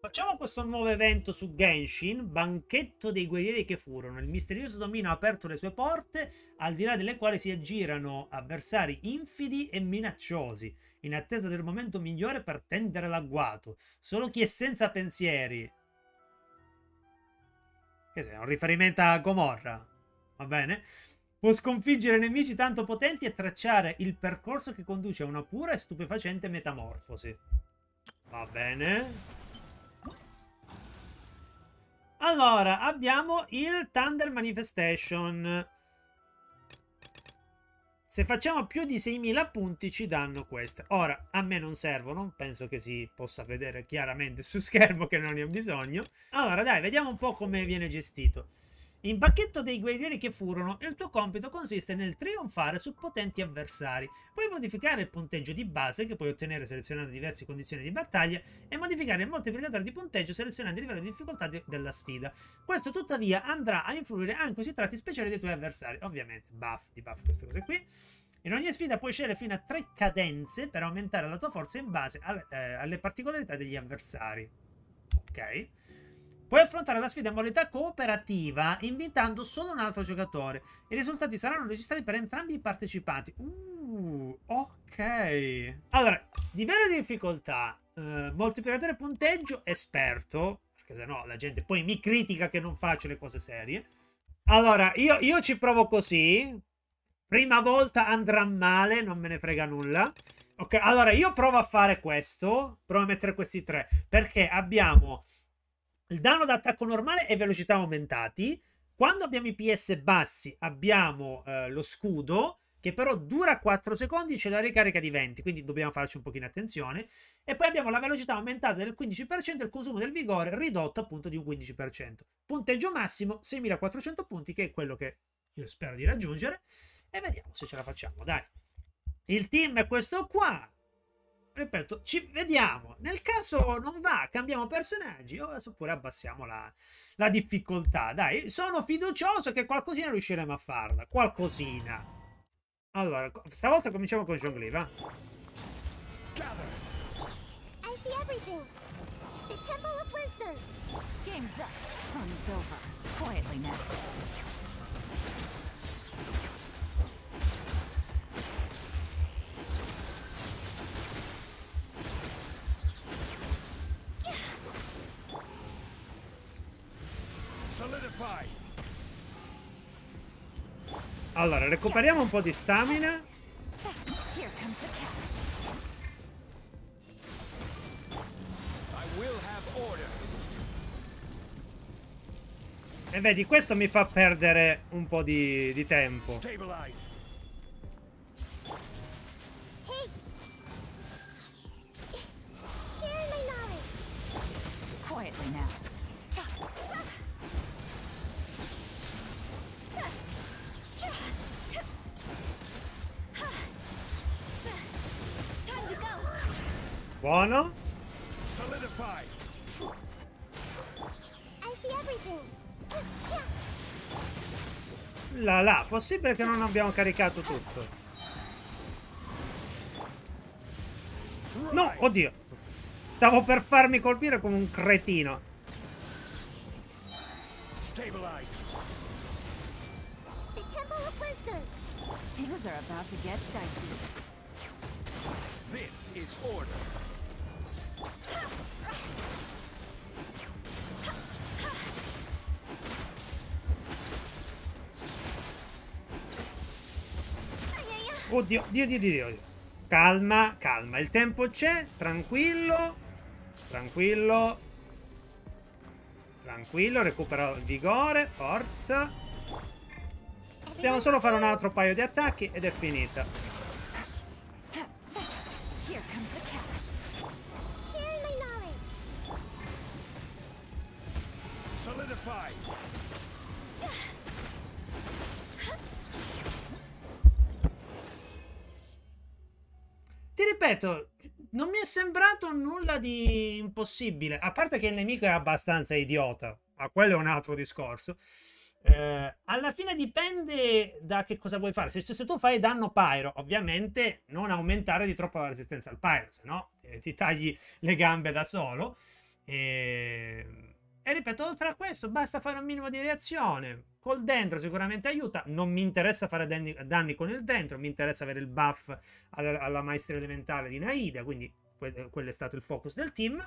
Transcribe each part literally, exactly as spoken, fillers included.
Facciamo questo nuovo evento su Genshin, Banchetto dei guerrieri che furono. Il misterioso domino ha aperto le sue porte, al di là delle quali si aggirano avversari infidi e minacciosi, in attesa del momento migliore per tendere l'agguato. Solo chi è senza pensieri... Che sei, un riferimento a Gomorra, va bene? Può sconfiggere nemici tanto potenti e tracciare il percorso che conduce a una pura e stupefacente metamorfosi. Va bene... Allora, abbiamo il Thunder Manifestation. Se facciamo più di seimila punti ci danno queste. Ora, a me non servono, penso che si possa vedere chiaramente su schermo che non ne ho bisogno. Allora, dai, vediamo un po' come viene gestito. In Banchetto dei guerrieri che furono, il tuo compito consiste nel trionfare su potenti avversari. Puoi modificare il punteggio di base, che puoi ottenere selezionando diverse condizioni di battaglia, e modificare il moltiplicatore di punteggio selezionando il livello di difficoltà de della sfida. Questo tuttavia andrà a influire anche sui tratti speciali dei tuoi avversari. Ovviamente, buff, debuff, queste cose qui. In ogni sfida puoi scegliere fino a tre cadenze per aumentare la tua forza in base al eh, alle particolarità degli avversari. Ok. Puoi affrontare la sfida in modalità cooperativa invitando solo un altro giocatore. I risultati saranno registrati per entrambi i partecipanti. Uh, ok. Allora, livello di difficoltà, eh, moltiplicatore punteggio, esperto. Perché sennò la gente poi mi critica che non faccio le cose serie. Allora, io, io ci provo così. Prima volta andrà male, non me ne frega nulla. Ok, allora io provo a fare questo. Provo a mettere questi tre. Perché abbiamo... il danno d'attacco normale e velocità aumentati. Quando abbiamo i P S bassi abbiamo eh, lo scudo, che però dura quattro secondi e c'è la ricarica di venti, quindi dobbiamo farci un pochino attenzione. E poi abbiamo la velocità aumentata del quindici per cento e il consumo del vigore ridotto appunto di un quindici per cento. Punteggio massimo seimilaquattrocento punti, che è quello che io spero di raggiungere. E vediamo se ce la facciamo, dai. Il team è questo qua. Ripeto, ci vediamo. Nel caso non va, cambiamo personaggi oppure abbassiamo la, la difficoltà. Dai, sono fiducioso che qualcosina riusciremo a farla. Qualcosina. Allora, stavolta cominciamo con Zhongli, va? Allora, recuperiamo un po' di stamina. E vedi, questo mi fa perdere un po' di, di tempo. Buono. La la, possibile che non abbiamo caricato tutto? No, oddio. Stavo per farmi colpire come un cretino. This is order. Oddio, oddio, oddio, oddio. Calma, calma, il tempo c'è, tranquillo. Tranquillo. Tranquillo, recupera il vigore, forza. Dobbiamo solo fare un altro paio di attacchi ed è finita. Ti ripeto, non mi è sembrato nulla di impossibile, a parte che il nemico è abbastanza idiota, ma quello è un altro discorso. Eh, alla fine dipende da che cosa vuoi fare. Se, se tu fai danno Pyro, ovviamente non aumentare di troppo la resistenza al Pyro, se no ti, ti tagli le gambe da solo. E, e ripeto, oltre a questo basta fare un minimo di reazione. Col dentro sicuramente aiuta. Non mi interessa fare danni, danni con il dentro. Mi interessa avere il buff alla, alla maestria elementare di Nahida. Quindi que quello è stato il focus del team.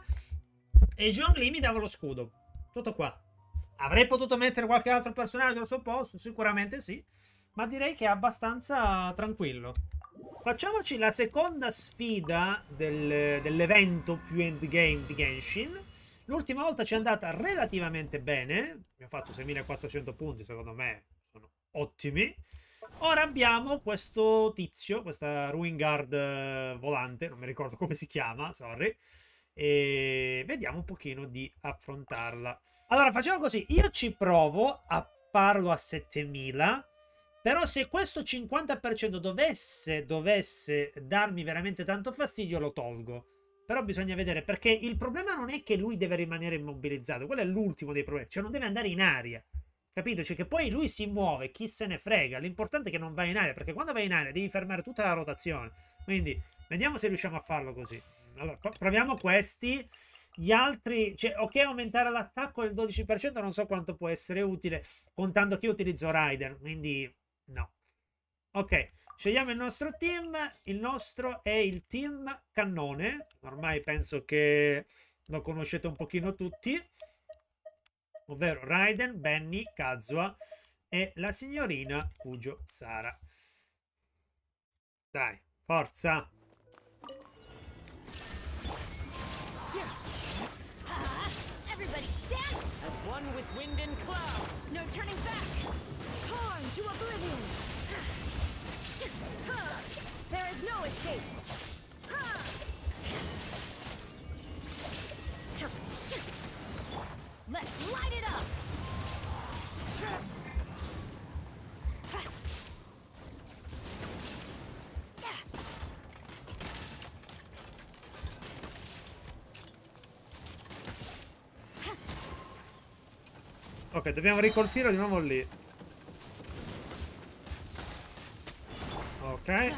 E Zhongli mi dava lo scudo. Tutto qua. Avrei potuto mettere qualche altro personaggio al suo posto? Sicuramente sì. Ma direi che è abbastanza tranquillo. Facciamoci la seconda sfida del, dell'evento più endgame di Genshin. L'ultima volta ci è andata relativamente bene, abbiamo fatto seimilaquattrocento punti, secondo me sono ottimi. Ora abbiamo questo tizio, questa Ruin Guard volante, non mi ricordo come si chiama, sorry. E vediamo un pochino di affrontarla. Allora facciamo così, io ci provo a farlo a settemila, però se questo cinquanta per cento dovesse, dovesse darmi veramente tanto fastidio lo tolgo. Però bisogna vedere, perché il problema non è che lui deve rimanere immobilizzato, quello è l'ultimo dei problemi, cioè non deve andare in aria, capito? Cioè che poi lui si muove, chi se ne frega, l'importante è che non vai in aria, perché quando vai in aria devi fermare tutta la rotazione, quindi vediamo se riusciamo a farlo così. Allora, proviamo questi, gli altri, cioè ok aumentare l'attacco del dodici per cento, non so quanto può essere utile, contando che io utilizzo Raiden, quindi no. Ok, scegliamo il nostro team, il nostro è il team cannone, ormai penso che lo conoscete un pochino tutti, ovvero Raiden, Benny, Kazuha e la signorina Kujou Sara. Dai, forza! Everybody stand as one with wind and cloud. No turning back. Torn to oblivion. There is no escape. Let's light it up. Ok, dobbiamo ricolpire di nuovo lì. Ok.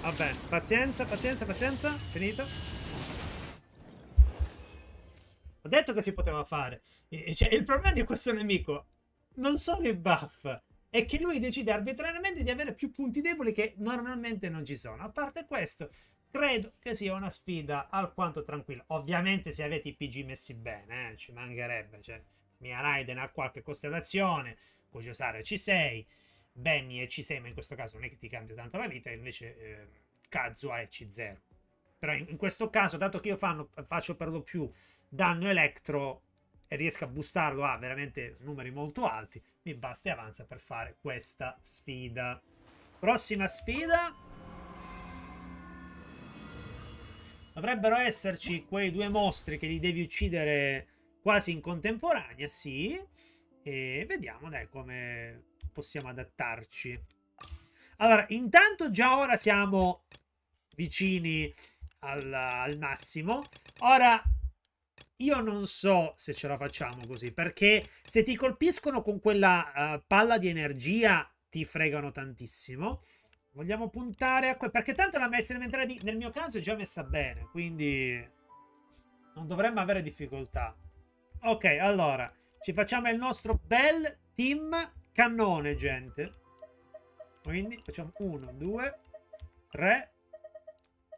Vabbè, pazienza, pazienza, pazienza. Finito. Ho detto che si poteva fare. Cioè, il problema di questo nemico non sono i buff, è che lui decide arbitrariamente di avere più punti deboli che normalmente non ci sono. A parte questo, credo che sia una sfida alquanto tranquilla. Ovviamente se avete i P G messi bene, eh, ci mancherebbe. Cioè, mia Raiden ha qualche costellazione, Kujou Sara ci sei, Benny e C sei, ma in questo caso non è che ti cambia tanto la vita, invece eh, Kazuha e C zero. Però in, in questo caso, dato che io fanno, faccio per lo più danno Electro e riesco a boostarlo a veramente numeri molto alti, mi basta e avanza per fare questa sfida. Prossima sfida. Dovrebbero esserci quei due mostri che li devi uccidere quasi in contemporanea, sì. E vediamo, dai, come possiamo adattarci. Allora, intanto già ora siamo vicini al, al massimo. Ora io non so se ce la facciamo così, perché se ti colpiscono con quella uh, palla di energia ti fregano tantissimo. Vogliamo puntare a que- perché tanto la maestra elementare di, nel mio caso è già messa bene, quindi non dovremmo avere difficoltà. Ok, allora ci facciamo il nostro bel team cannone, gente. Quindi facciamo uno, due, tre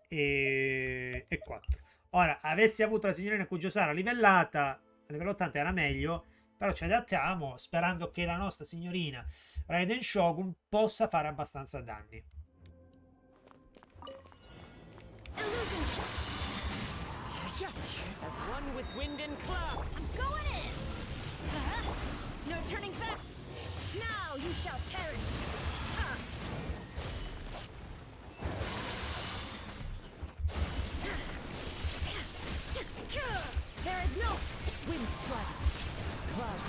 e... e quattro. Ora, avessi avuto la signorina Kujou Sara livellata, a livello ottanta era meglio, però ci adattiamo sperando che la nostra signorina Raiden Shogun possa fare abbastanza danni. No turning back. Now you shall perish. Huh. There is no wind strike. Cloud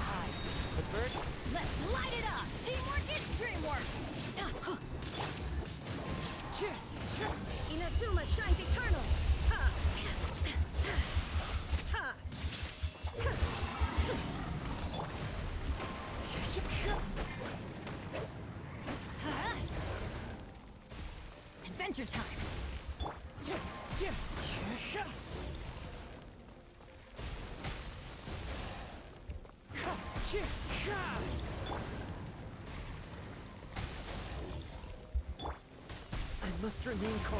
Must remain calm.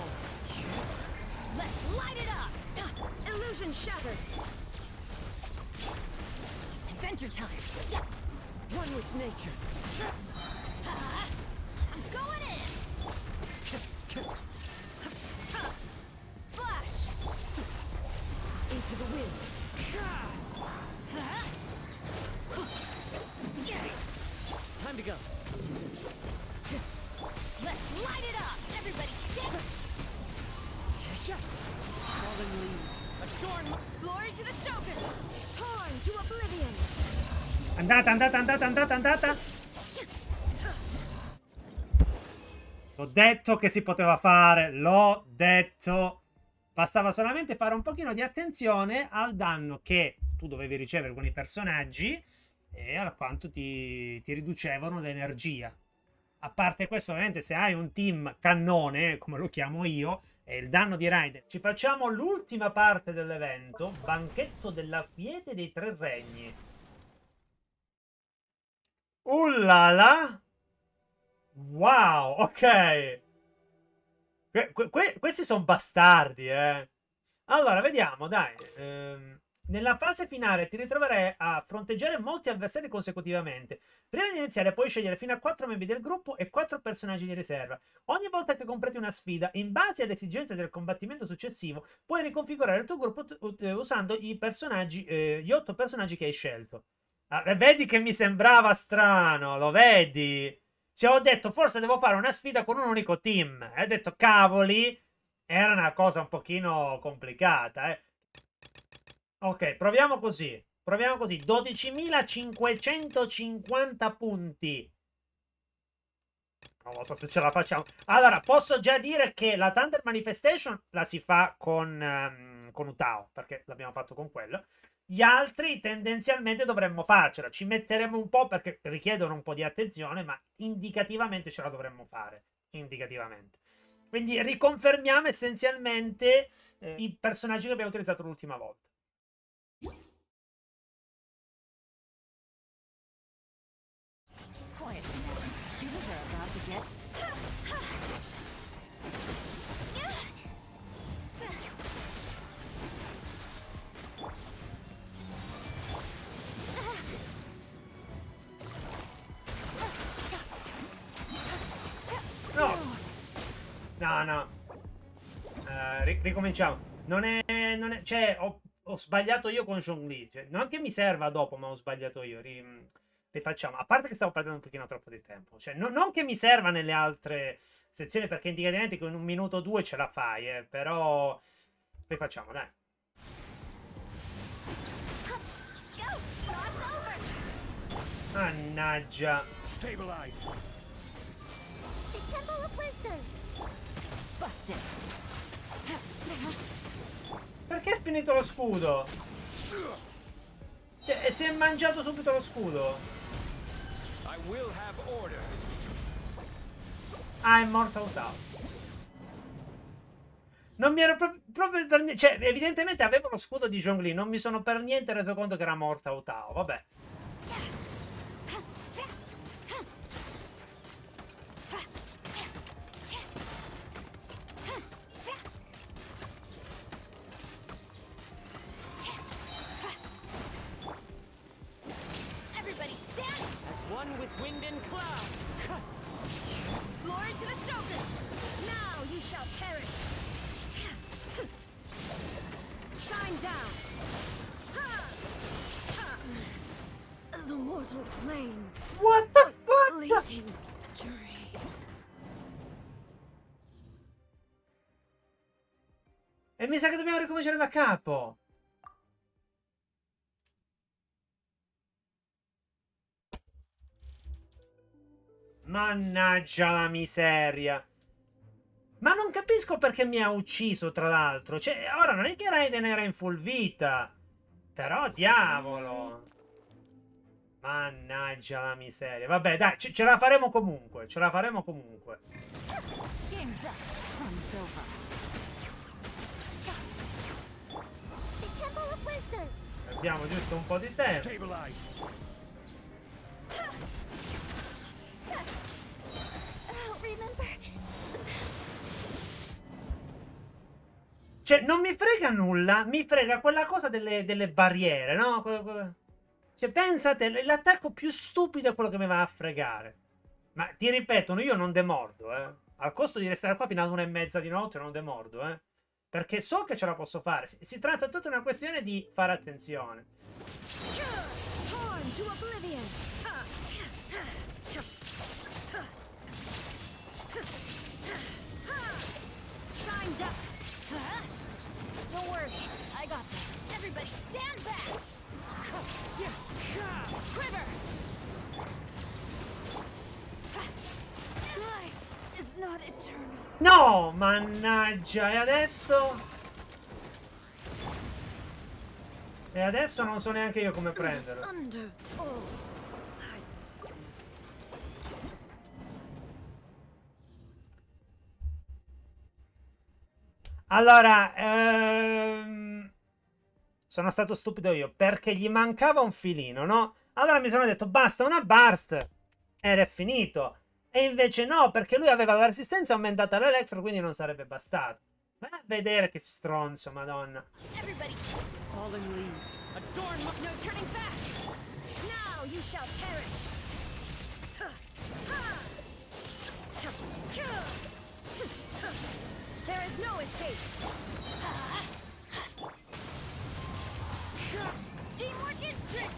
Let's light it up! Illusion shattered! Adventure time! One with nature! I'm going in! Flash! Into the wind! Time to go! Let's light it up! Everybody stand! Fallen leaves. Adorn my... Glory to the Shogun! Torn to oblivion! Andata, andata, andata, andata, andata! L'ho detto che si poteva fare, l'ho detto! Bastava solamente fare un pochino di attenzione al danno che tu dovevi ricevere con i personaggi e a quanto ti, ti riducevano l'energia. A parte questo, ovviamente, se hai un team cannone, come lo chiamo io, è il danno di Raiden. Ci facciamo l'ultima parte dell'evento, Banchetto della Quiete dei Tre Regni. Ullala! Wow, ok. Que que questi sono bastardi, eh. Allora, vediamo, dai. Ehm... Nella fase finale ti ritroverai a fronteggiare molti avversari consecutivamente. Prima di iniziare puoi scegliere fino a quattro membri del gruppo e quattro personaggi di riserva. Ogni volta che completi una sfida, in base alle esigenze del combattimento successivo, puoi riconfigurare il tuo gruppo usando i personaggi, eh, gli otto personaggi che hai scelto. Ah, vedi che mi sembrava strano, lo vedi? Cioè, ho detto, forse devo fare una sfida con un unico team. E ho detto, cavoli, era una cosa un pochino complicata, eh. Ok, proviamo così. Proviamo così. dodicimilacinquecentocinquanta punti. Non lo so se ce la facciamo. Allora, posso già dire che la Thunder Manifestation la si fa con, um, con Hu Tao, perché l'abbiamo fatto con quello. Gli altri tendenzialmente dovremmo farcela. Ci metteremo un po' perché richiedono un po' di attenzione, ma indicativamente ce la dovremmo fare. Indicativamente. Quindi riconfermiamo essenzialmente eh, i personaggi che abbiamo utilizzato l'ultima volta. No, no, no. Uh, ric ricominciamo. Non è, non è, cioè, ho, ho sbagliato io con Zhongli. Cioè, non che mi serva dopo, ma ho sbagliato io. Ri rifacciamo. A parte che stavo perdendo un pochino troppo di tempo. Cioè, no, non che mi serva nelle altre sezioni, perché indicativamente con un minuto o due ce la fai. Eh, però rifacciamo, dai. Mannaggia. Stabilize. Temple of Wisdom. Busted. Perché è finito lo scudo? Cioè, e si è mangiato subito lo scudo. I will have order. Ah, è morto Hu Tao. Non mi ero pro proprio per niente. Cioè, evidentemente avevo lo scudo di Zhongli. Non mi sono per niente reso conto che era morta Hu Tao. Vabbè. What the fuck? E mi sa che dobbiamo ricominciare da capo. Mannaggia la miseria. Ma non capisco perché mi ha ucciso, tra l'altro. Cioè, ora non è che Raiden era in full vita. Però, diavolo. Mannaggia la miseria. Vabbè, dai, ce, ce la faremo comunque. Ce la faremo comunque. Abbiamo giusto un po' di tempo. Cioè, non mi frega nulla, mi frega quella cosa delle, delle barriere, no? Cioè, pensate, l'attacco più stupido è quello che mi va a fregare. Ma ti ripeto, io non demordo, eh. Al costo di restare qua fino all'una e mezza di notte non demordo, eh. Perché so che ce la posso fare. Si, si tratta tutta una questione di fare attenzione. Don't worry, I got this. Everybody stand back. Quiver. Life is not eternal. No, mannaggia, e adesso? E adesso non so neanche io come prenderlo. Allora, ehm, sono stato stupido io, perché gli mancava un filino, no? Allora mi sono detto, basta una burst, ed è finito. E invece no, perché lui aveva la resistenza aumentata all'Electro, quindi non sarebbe bastato. Ma a vedere che stronzo, madonna. There is no escape. Teamwork is trick.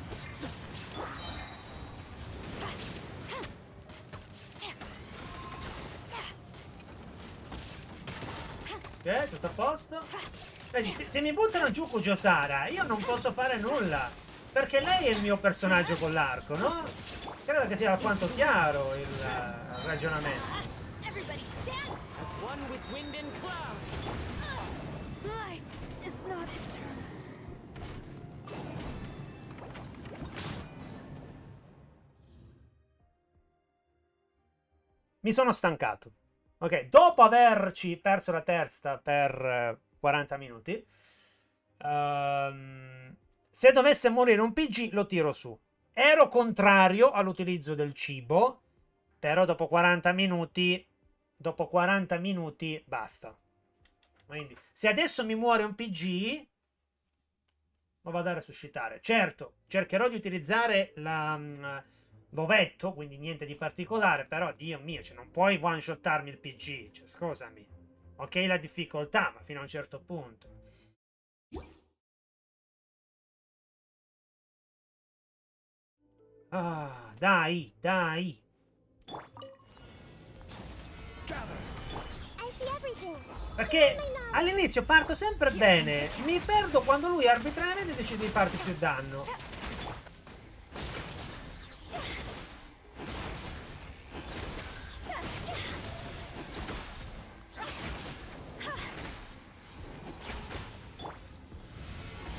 Ok, tutto a posto. Vedi, se, se mi buttano giù Kujou Sara, io non posso fare nulla. Perché lei è il mio personaggio con l'arco, no? Credo che sia alquanto chiaro il uh, ragionamento. Mi sono stancato. Ok, dopo averci perso la testa per quaranta minuti, um, se dovesse morire un P G lo tiro su. Ero contrario all'utilizzo del cibo, però dopo quaranta minuti... Dopo quaranta minuti basta. Quindi, se adesso mi muore un P G, lo vado a resuscitare. Certo, cercherò di utilizzare l'ovetto, quindi niente di particolare, però, Dio mio, cioè, non puoi one-shottarmi il P G. Cioè, scusami. Ok, la difficoltà, ma fino a un certo punto. Ah, dai, dai. Perché all'inizio parto sempre bene, mi perdo quando lui arbitrariamente decide di farti più danno.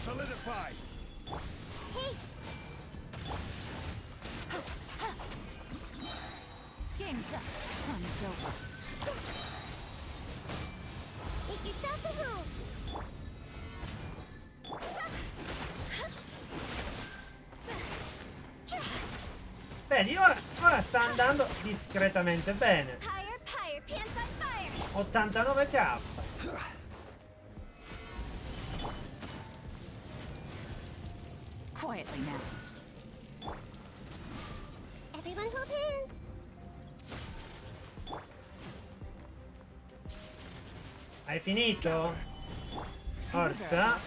Solidify. Vedi, ora, ora sta andando discretamente bene. ottantanove k. Quietly now. Everyone hold hands. Hai finito? Forza.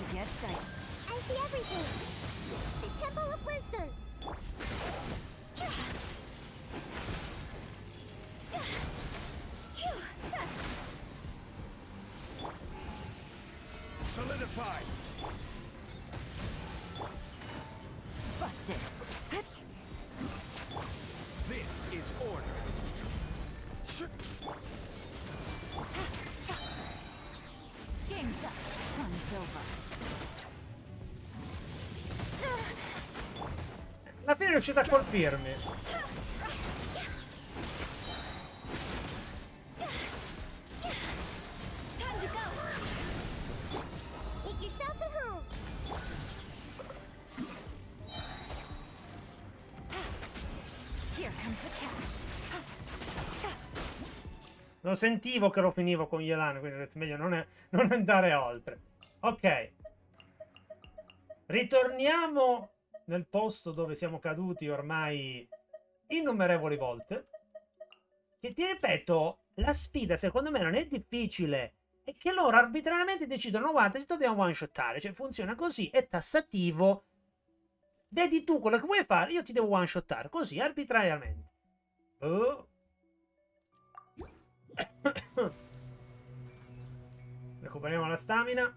Solidify. Busted. This is order. riuscite a colpirmi. Lo sentivo che lo finivo con Yelan, quindi ho detto meglio non, è, non andare oltre. Ok. Ritorniamo nel posto dove siamo caduti ormai innumerevoli volte. Che ti ripeto, la sfida secondo me non è difficile. È che loro arbitrariamente decidono, guarda, ci dobbiamo one-shottare. Cioè funziona così, è tassativo. Vedi tu quello che vuoi fare, io ti devo one-shottare. Così, arbitrariamente. Oh. Recuperiamo la stamina.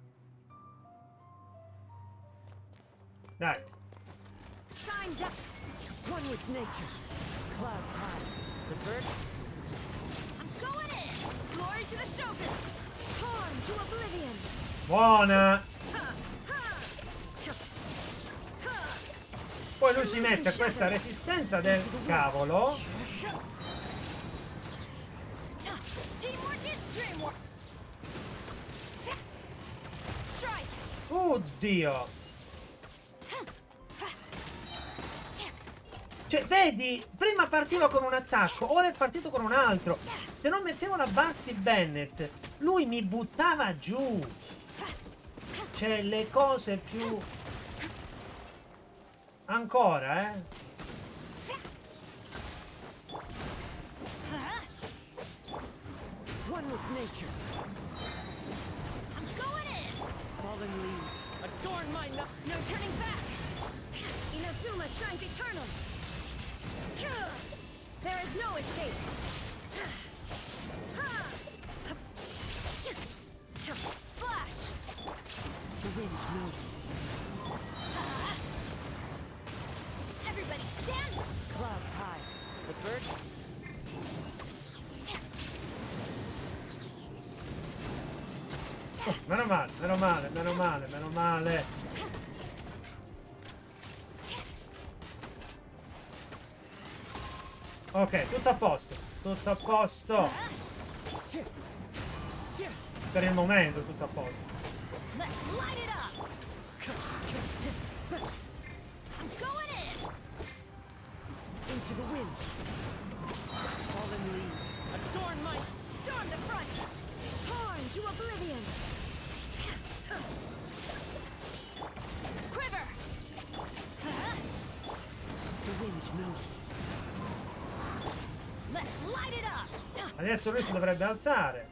Dai. Buona. Poi lui si mette a questa resistenza del cavolo. Oddio. Cioè, vedi, prima partiva con un attacco, ora è partito con un altro. Se non mettevo la base di Bennet, lui mi buttava giù. Cioè, le cose più... Ancora, eh? One with nature. I'm going in. Fallen leaves. Adorn my no. No turning back. Inazuma shines eternal. There is no escape. Flash. The wind knows it. Everybody stand. Clouds high. The birds. Oh, meno male, meno male, meno male, meno male. Ok, tutto a posto, tutto a posto. Per il momento tutto a posto. Quiver. The wind knows. Let's light it up. Adesso lui si dovrebbe alzare.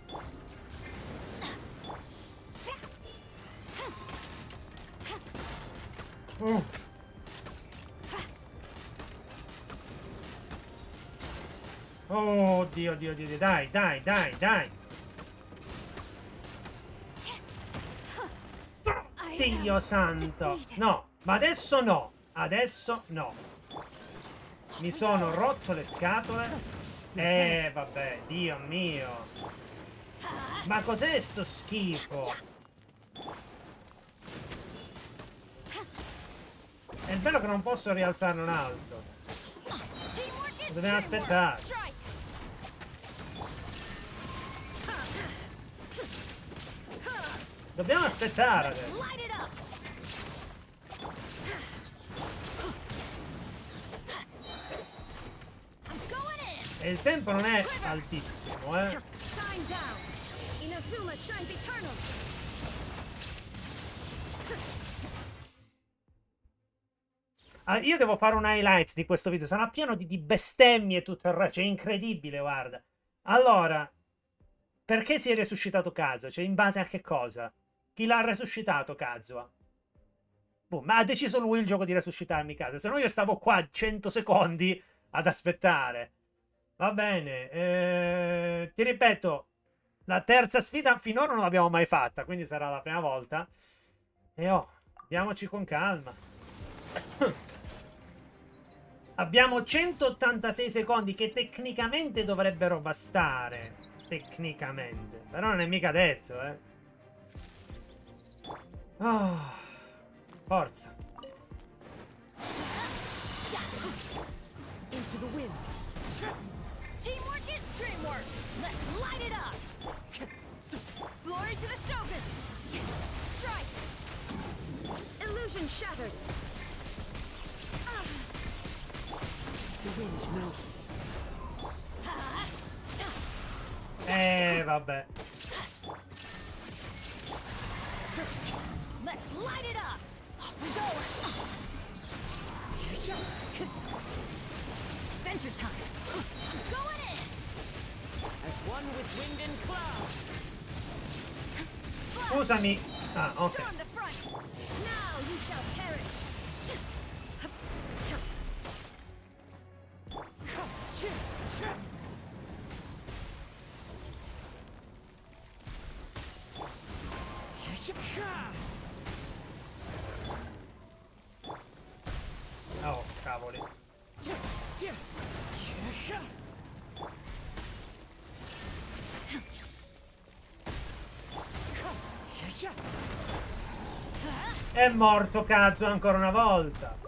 Uh. Oh, Dio, Dio, Dio, Dio, dai, dai, dai, dai. Dio santo. No, ma adesso no. Adesso no. Mi sono rotto le scatole. Eh, vabbè, Dio mio. Ma cos'è sto schifo? È bello che non posso rialzarne un altro. Dobbiamo aspettare. Dobbiamo aspettare adesso. E il tempo non è altissimo, eh. Ah, io devo fare un highlights di questo video. Sarà pieno di, di bestemmie e tutto il resto. È incredibile, guarda. Allora, perché si è resuscitato Kazuha? Cioè, in base a che cosa? Chi l'ha resuscitato Kazuha? Boh, ma ha deciso lui il gioco di resuscitarmi Kazuha. Se no io stavo qua cento secondi ad aspettare. Va bene, eh, ti ripeto, la terza sfida finora non l'abbiamo mai fatta, quindi sarà la prima volta. E oh, andiamoci con calma. Abbiamo centottantasei secondi che tecnicamente dovrebbero bastare. Tecnicamente, però non è mica detto, eh. Oh, forza. to the wind. Teamwork is dreamwork. Let's light it up. Glory to the Shogun. Strike. Illusion shattered. The wind knows me. Eh, vabbè. Let's light it up. Off we go. Adventure time. Going in. As one with wind and clouds. Scusami. Ah, ok. Storm the front. Now you shall perish. Oh, cavoli. È morto, cazzo, ancora una volta.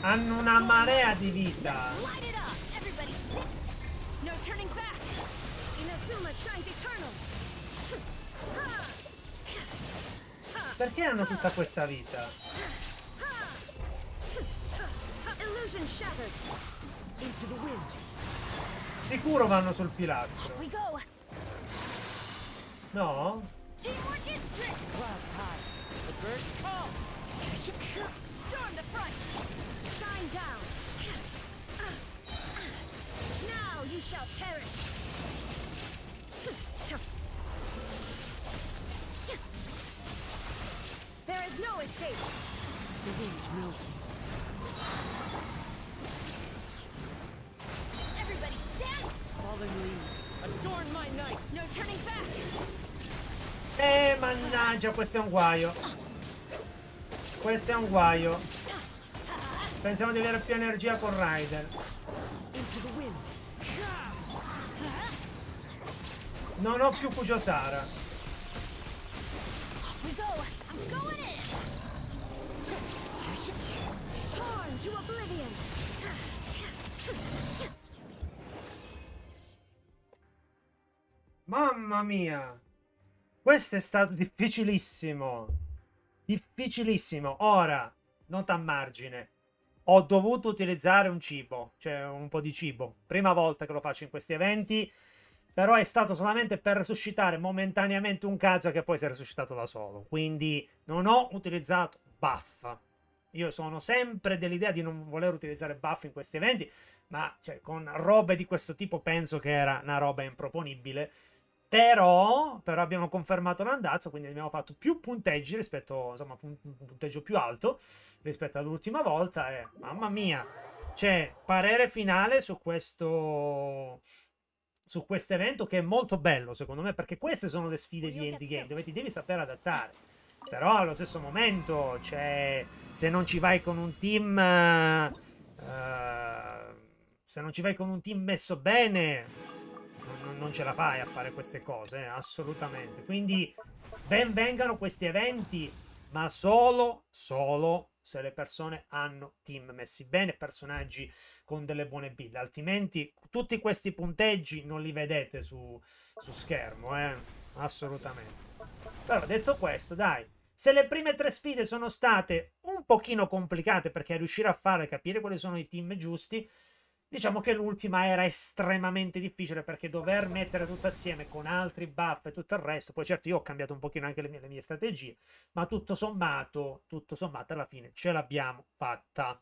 Hanno una marea di vita. Perché hanno tutta questa vita? Sicuro vanno sul pilastro. No? Storm the front. Shine down. Now you shall perish. There is no escape. The wind knows me. Everybody stand. Fallen leaves. Adorn my knight. No turning back. Eh, mannaggia, questo è un guaio. Questo è un guaio. Pensiamo di avere più energia con Raiden. Non ho più Kujou Sara. Mamma mia. Questo è stato difficilissimo. Difficilissimo. Ora, nota a margine, ho dovuto utilizzare un cibo, cioè un po' di cibo. Prima volta che lo faccio in questi eventi, però è stato solamente per resuscitare momentaneamente un Kazuha che poi si è resuscitato da solo. Quindi non ho utilizzato buff. Io sono sempre dell'idea di non voler utilizzare buff in questi eventi, ma cioè, con robe di questo tipo penso che era una roba improponibile. Però, però abbiamo confermato l'andazzo, quindi abbiamo fatto più punteggi rispetto, insomma, un punteggio più alto rispetto all'ultima volta. E, mamma mia, cioè, parere finale su questo, su questo evento che è molto bello, secondo me, perché queste sono le sfide di endgame, dove ti devi saper adattare. Però allo stesso momento, cioè, se non ci vai con un team, uh, se non ci vai con un team messo bene, non ce la fai a fare queste cose, eh, assolutamente. Quindi ben vengano questi eventi, ma solo, solo se le persone hanno team messi bene, personaggi con delle buone build, altrimenti tutti questi punteggi non li vedete su, su schermo, eh, assolutamente. Però detto questo, dai, se le prime tre sfide sono state un pochino complicate perché riuscire a fare capire quali sono i team giusti, diciamo che l'ultima era estremamente difficile perché dover mettere tutto assieme con altri buff e tutto il resto. Poi certo io ho cambiato un pochino anche le mie, le mie strategie, ma tutto sommato, tutto sommato alla fine ce l'abbiamo fatta.